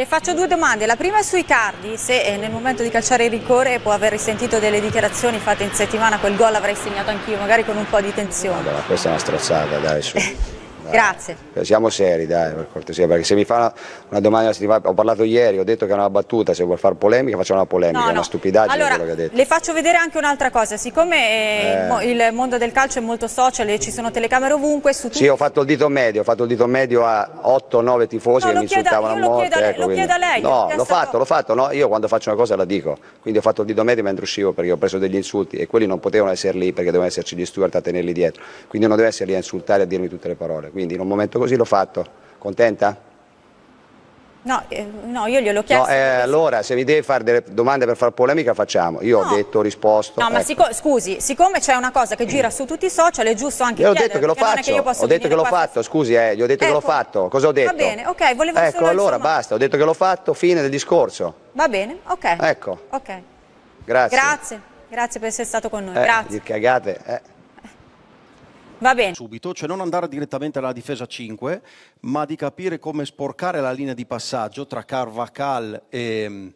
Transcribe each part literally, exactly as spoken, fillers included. Le faccio due domande, la prima è su Icardi, se nel momento di calciare il rigore può aver risentito delle dichiarazioni fatte in settimana, quel gol l'avrei segnato anch'io, magari con un po' di tensione. Allora, questa è una strozzata, dai, su. Dai. Grazie. Siamo seri, dai, per cortesia, perché se mi fa una, una domanda, ho parlato ieri, ho detto che è una battuta, se vuol fare polemica faccio una polemica, no, no. È una stupidaggine allora, quello che ha detto. Le faccio vedere anche un'altra cosa, siccome eh. il mondo del calcio è molto social e ci sono telecamere ovunque. Su sì, ho fatto il dito medio, ho fatto il dito medio a otto nove tifosi no, che mi insultavano a morte. Lo chiedo, ecco, lo quindi... chiedo a lei. No, l'ho fatto, l'ho fatto, no, io quando faccio una cosa la dico, quindi ho fatto il dito medio mentre uscivo perché ho preso degli insulti e quelli non potevano essere lì perché dovevano esserci gli steward a tenerli dietro, quindi non dovevo essere lì a insultare e a dirmi tutte le parole. Quindi in un momento così l'ho fatto. Contenta? No, eh, no io gliel'ho chiesto. No, eh, allora, se mi devi fare delle domande per far polemica, facciamo. Io no. ho detto, ho risposto. No, ecco. Ma sic scusi, siccome c'è una cosa che gira su tutti i social, è giusto anche chiedere. Io ho detto che lo faccio. Ho detto che l'ho fatto, scusi, eh, gli ho detto ecco. che l'ho fatto. Cosa ho detto? Va bene, ok, volevo ecco, solo allora, insomma... basta, ho detto che l'ho fatto, fine del discorso. Va bene, ok. Ecco. Ok. Grazie. Grazie, grazie per essere stato con noi. Eh, grazie. Gli cagate, eh. Va bene. Subito, cioè non andare direttamente alla difesa cinque, ma di capire come sporcare la linea di passaggio tra Carvacal e,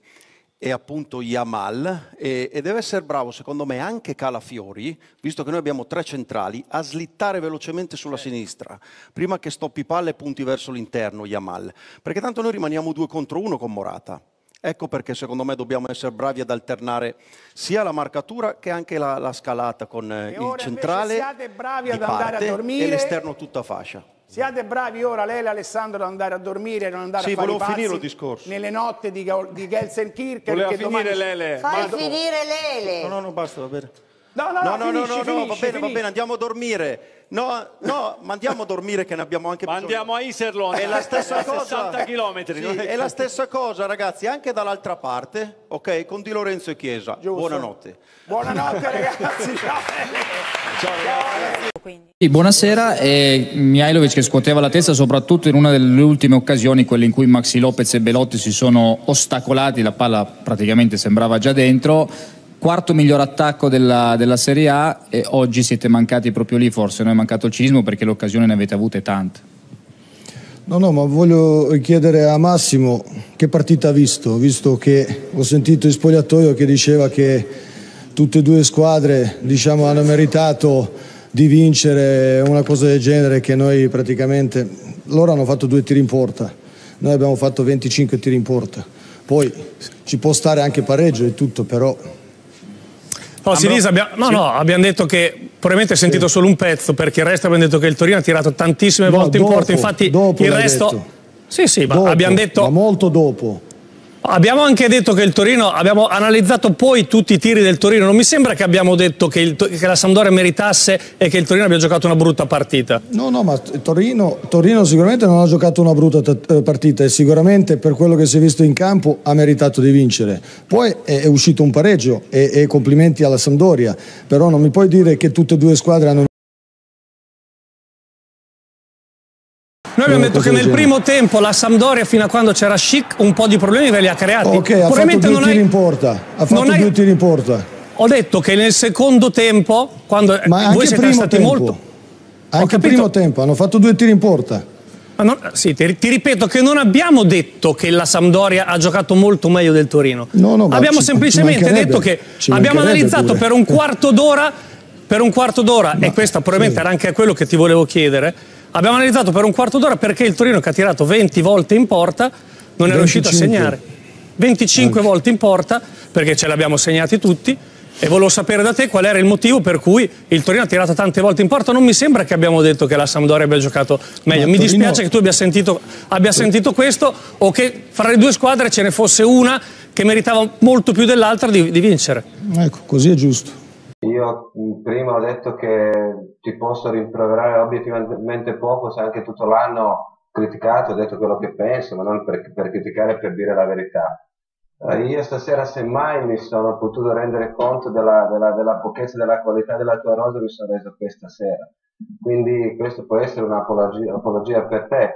e appunto Yamal, e, e deve essere bravo secondo me anche Calafiori, visto che noi abbiamo tre centrali, a slittare velocemente sulla sinistra prima che stoppi palla e punti verso l'interno Yamal, perché tanto noi rimaniamo due contro uno con Morata. Ecco perché secondo me dobbiamo essere bravi ad alternare sia la marcatura che anche la, la scalata con il centrale siate bravi ad andare a dormire e l'esterno tutta fascia. Siate bravi ora, lei e Alessandro, ad andare a dormire e non andare sì, a fare i pazzi finire il discorso. Nelle notte di, di Gelsenkirchen. Voleva finire Lele. Fai finire Lele. No, no, no, basta, va bene. No, no, no, no, finisci, no, no, finisci, no va bene, finisci. Va bene, andiamo a dormire. No, no, ma andiamo a dormire che ne abbiamo anche bisogno. Ma andiamo a Iserlone, è la stessa cosa, sessanta chilometri. Sì, è la stessa cosa, ragazzi, anche dall'altra parte, ok? Con Di Lorenzo e Chiesa. Giusto. Buonanotte. Buonanotte, ragazzi. Ciao. Ciao, ragazzi. Sì, buonasera, eh, Mihajlović che scuoteva la testa soprattutto in una delle ultime occasioni, quelle in cui Maxi Lopez e Belotti si sono ostacolati, la palla praticamente sembrava già dentro. Quarto miglior attacco della, della Serie A e oggi siete mancati proprio lì, forse non è mancato il cinismo perché l'occasione ne avete avute tante. No, no, ma voglio chiedere a Massimo che partita ha visto, visto che ho sentito in spogliatoio che diceva che tutte e due squadre diciamo, hanno meritato di vincere una cosa del genere, che noi praticamente, loro hanno fatto due tiri in porta, noi abbiamo fatto venticinque tiri in porta, poi ci può stare anche pareggio e tutto, però... No, si dice, abbiamo, no, sì. no, abbiamo detto che probabilmente ho sentito sì. solo un pezzo, perché il resto abbiamo detto che il Torino ha tirato tantissime no, volte dopo, in porta, infatti il resto... Detto. Sì, sì, dopo, ma abbiamo detto... Ma molto dopo. Abbiamo anche detto che il Torino, abbiamo analizzato poi tutti i tiri del Torino, non mi sembra che abbiamo detto che, il, che la Sampdoria meritasse e che il Torino abbia giocato una brutta partita. No, no, ma Torino, Torino sicuramente non ha giocato una brutta partita e sicuramente per quello che si è visto in campo ha meritato di vincere. Poi è uscito un pareggio e, e complimenti alla Sampdoria, però non mi puoi dire che tutte e due squadre hanno... Noi abbiamo detto che nel primo tempo la Sampdoria, fino a quando c'era Schick, un po' di problemi ve li ha creati. Ok, ha fatto due tiri in porta. Ha fatto due tiri in porta. Ho detto che nel secondo tempo, quando voi siete stati molto... Anche il primo tempo, hanno fatto due tiri in porta. Ma non, sì, ti, ti ripeto che non abbiamo detto che la Sampdoria ha giocato molto meglio del Torino. No, no, abbiamo ci, semplicemente ci detto che abbiamo analizzato pure. per un quarto d'ora, per un quarto d'ora, e questo probabilmente sì. era anche quello che ti volevo chiedere, abbiamo analizzato per un quarto d'ora perché il Torino, che ha tirato venti volte in porta, non è venticinque. Riuscito a segnare. venticinque Anche. Volte in porta, perché ce l'abbiamo segnati tutti, e volevo sapere da te qual era il motivo per cui il Torino ha tirato tante volte in porta. Non mi sembra che abbiamo detto che la Sampdoria abbia giocato meglio. Ma mi Torino... dispiace che tu abbia sentito, abbia sentito questo, o che fra le due squadre ce ne fosse una che meritava molto più dell'altra di, di vincere. Ecco, così è giusto. Io prima ho detto che ti posso rimproverare obiettivamente poco, se anche tutto l'anno criticato, ho detto quello che penso, ma non per, per criticare, per dire la verità. Eh, io stasera semmai mi sono potuto rendere conto della, della, della pochezza, della qualità della tua rosa, mi sono reso questa sera. Quindi questo può essere un'apologia per te,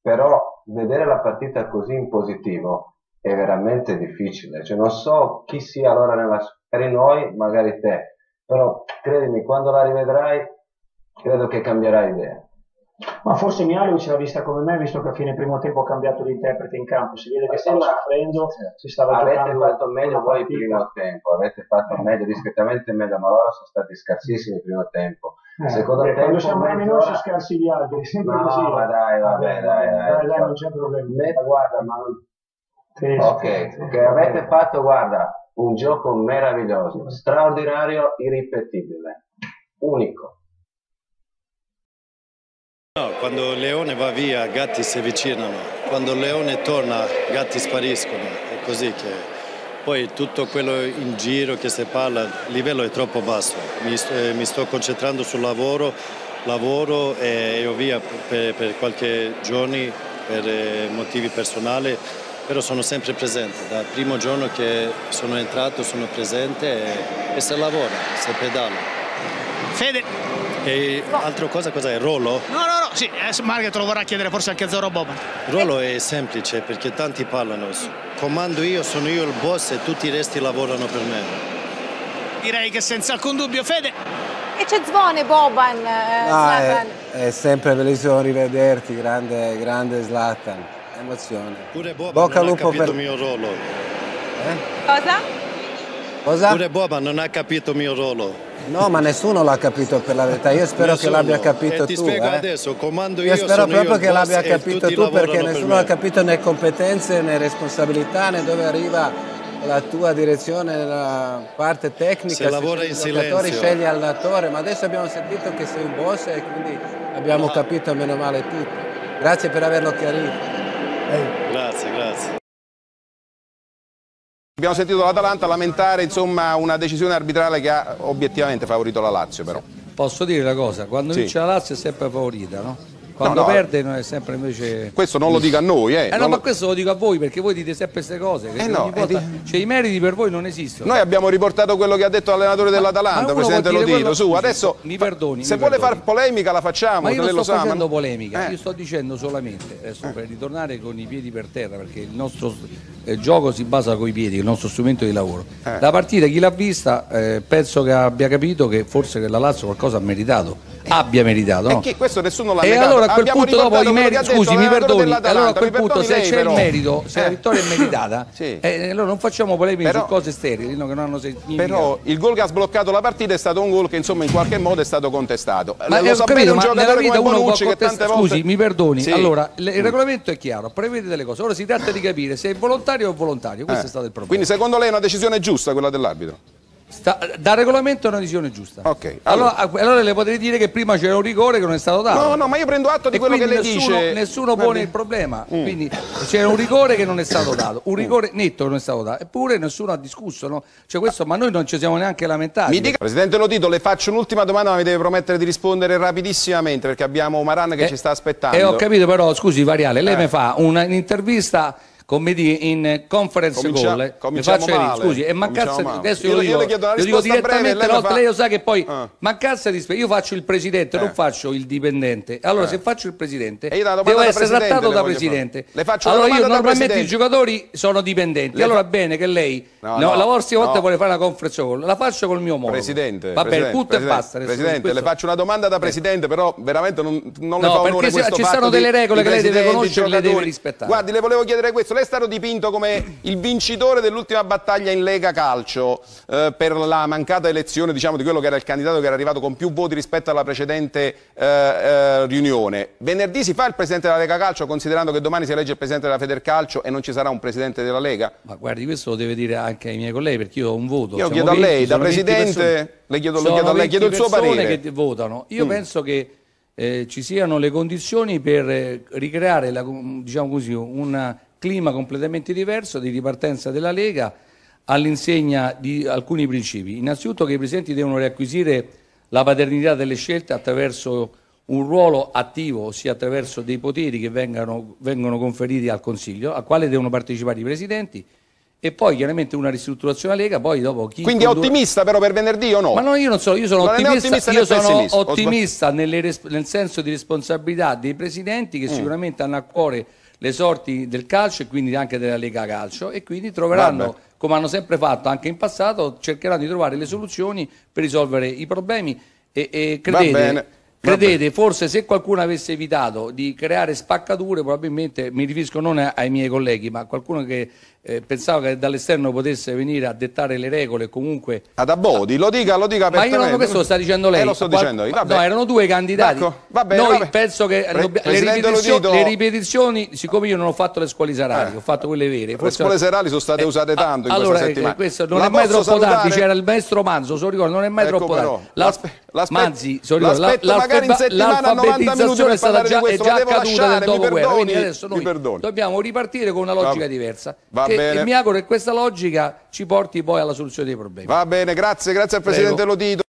però vedere la partita così in positivo è veramente difficile. Cioè, non so chi sia allora nella, per noi, magari te. Però credimi, quando la rivedrai, credo che cambierai idea. Ma forse Mihajlović l'ha vista come me, visto che a fine primo tempo ha cambiato di interprete in campo. Si vede che stava soffrendo, si stava avete giocando. Avete fatto meglio voi il primo tempo, avete fatto meglio, discretamente meglio, ma loro sono stati scarsissimi il primo tempo. Eh, Secondo beh, tempo quando siamo meno si scarsi gli altri, sempre no, così. No, ma dai, vabbè, dai, dai, dai, dai, non c'è problema. Me, guarda, ma sì, ok, sì, okay. Avete fatto, guarda, un gioco meraviglioso, straordinario, irripetibile, unico. No, quando il leone va via, gatti si avvicinano, quando il leone torna, gatti spariscono, è così che poi tutto quello in giro che si parla, il livello è troppo basso, mi, eh, mi sto concentrando sul lavoro, lavoro e io via per, per qualche giorno per eh, motivi personali, però sono sempre presente, dal primo giorno che sono entrato sono presente e, e se lavora, se pedala. Fede! E altra cosa, cosa è? Rolo? No, no, no, sì, Margherita lo vorrà chiedere forse anche a Zoro Boban. Rolo è semplice perché tanti parlano, comando io, sono io il boss e tutti i resti lavorano per me. Direi che senza alcun dubbio, Fede. E c'è Zvone Boban, eh, no, Zlatan. È, è sempre bellissimo rivederti, grande, grande Zlatan, emozione. Pure Boban Bocca non ha capito per... il mio ruolo. Eh? Cosa? Cosa? Pure Boban non ha capito il mio ruolo. No, ma nessuno l'ha capito per la verità. Io spero nessuno. che l'abbia capito eh, ti tu. Ti spiego eh. adesso, comando io. Io spero proprio io che l'abbia capito tu perché nessuno per ha capito né competenze né responsabilità né dove arriva la tua direzione nella parte tecnica. Se, se lavora in silenzio. Scegli allenatore, ma adesso abbiamo sentito che sei un boss e quindi abbiamo ah. capito meno male tutto. Grazie per averlo chiarito. Eh. Grazie, grazie. Abbiamo sentito l'Atalanta lamentare insomma una decisione arbitrale che ha obiettivamente favorito la Lazio, però. Posso dire una cosa, quando sì. vince la Lazio è sempre favorita, no? Quando no, no. perde è sempre invece... Questo non lo dico a noi, eh. Eh no, non ma lo... questo lo dico a voi, perché voi dite sempre queste cose. Eh no, volta... eh, cioè i meriti per voi non esistono. Noi abbiamo riportato quello che ha detto l'allenatore dell'Atalanta, presidente Lotito. Quello... Su, adesso... Mi perdoni, Se mi vuole perdoni. far polemica la facciamo, ma io non sto Sama. facendo polemica, eh. io sto dicendo solamente, adesso eh. per ritornare con i piedi per terra, perché il nostro il gioco si basa coi piedi, il nostro strumento di lavoro. Eh. La partita, chi l'ha vista, eh, penso che abbia capito che forse che la Lazio qualcosa ha meritato. abbia meritato no? e che questo nessuno l'ha meritato. Allora a quel Abbiamo punto dopo i meriti scusi mi perdoni allora a quel punto se c'è il merito se eh. la vittoria è meritata sì. eh, allora non facciamo polemiche però, su cose sterili che non hanno significato. Però il gol che ha sbloccato la partita è stato un gol che insomma in qualche modo è stato contestato. Ma lo sapete un giocatore vita come Bonucci che tante volte scusi mi perdoni sì. allora il mm. regolamento è chiaro, prevede delle cose, ora si tratta di capire se è volontario o volontario, questo eh. è stato il problema. Quindi secondo lei è una decisione giusta quella dell'arbitro? Sta, da regolamento è una decisione giusta. Okay, allora. Allora, allora le potrei dire che prima c'era un rigore che non è stato dato. No, no, ma io prendo atto di e quello che lei dice. Nessuno pone Vabbè. il problema. Mm. Quindi c'era un rigore che non è stato dato, un rigore mm. netto che non è stato dato, eppure nessuno ha discusso. No? Cioè questo, ma noi non ci siamo neanche lamentati. Mi dica, presidente Lotito, le faccio un'ultima domanda, ma mi deve promettere di rispondere rapidissimamente perché abbiamo Maran che eh, ci sta aspettando. E eh, ho capito, però, scusi, Variale, lei eh. mi fa un'intervista. Come di in conference Comincia, call cominciamo faccio male, scusi e mancanza di adesso io, io, io, io dico direttamente breve, lei, fa... lei lo sa che poi ah. mancanza di io faccio il presidente eh. non faccio il dipendente allora eh. se faccio il presidente devo essere presidente, trattato da presidente fare. le faccio allora io normalmente presidente. i giocatori sono dipendenti le... allora bene che lei no, no, no, la prossima volta no. vuole fare una conference call la faccio col mio modo presidente va bene tutto e basta presidente le faccio una domanda da presidente però veramente non le fa onore questo fatto ci sono delle regole che lei deve conoscere e le deve rispettare. Guardi, le volevo chiedere questo. Lei è stato dipinto come il vincitore dell'ultima battaglia in Lega Calcio eh, per la mancata elezione diciamo, di quello che era il candidato che era arrivato con più voti rispetto alla precedente eh, eh, riunione. Venerdì si fa il presidente della Lega Calcio considerando che domani si elegge il presidente della Federcalcio e non ci sarà un presidente della Lega? Ma guardi, questo lo deve dire anche ai miei colleghi perché io ho un voto. Io chiedo a lei, da presidente, le chiedo, lo chiedo a lei, chiedo il suo parere. Che votano. Io mm. penso che eh, ci siano le condizioni per eh, ricreare la, diciamo così, una... clima completamente diverso di ripartenza della Lega all'insegna di alcuni principi. Innanzitutto che i presidenti devono riacquisire la paternità delle scelte attraverso un ruolo attivo, ossia attraverso dei poteri che vengano, vengono conferiti al Consiglio, al quale devono partecipare i presidenti. E poi chiaramente una ristrutturazione Lega, poi dopo chi... Quindi condurre... è ottimista però per venerdì o no? Ma no, io non so, io sono non ottimista, ottimista, io sono ottimista nelle, nel senso di responsabilità dei presidenti che mm. sicuramente hanno a cuore le sorti del calcio e quindi anche della Lega Calcio e quindi troveranno, Vabbè. come hanno sempre fatto anche in passato, cercheranno di trovare le soluzioni per risolvere i problemi e, e credete Credete, forse se qualcuno avesse evitato di creare spaccature, probabilmente, mi riferisco non ai miei colleghi, ma a qualcuno che eh, pensava che dall'esterno potesse venire a dettare le regole, comunque... Ad Abodi, lo dica, lo dica apertamente. Ma io non questo lo sta dicendo lei. Eh, lo sto Qual... dicendo io, vabbè. No, erano due candidati. Marco, vabbè, Noi vabbè. penso che Pre le, ripetizio... Lotito... le ripetizioni, siccome io non ho fatto le scuole serali, eh. ho fatto quelle vere. Forse... Le scuole serali sono state eh. usate tanto eh. in allora, questa eh, questo non la è mai troppo salutare... tardi, c'era il maestro Manzo, se lo ricordo, non è mai ecco troppo però. tardi. Manzi, se lo ricordo... in settimana novanta minuti per parlare di questo, ma devo lasciare, mi perdoni, adesso noi dobbiamo ripartire con una logica diversa, e mi auguro che questa logica ci porti poi alla soluzione dei problemi. Va bene, grazie, grazie al Presidente Lotito.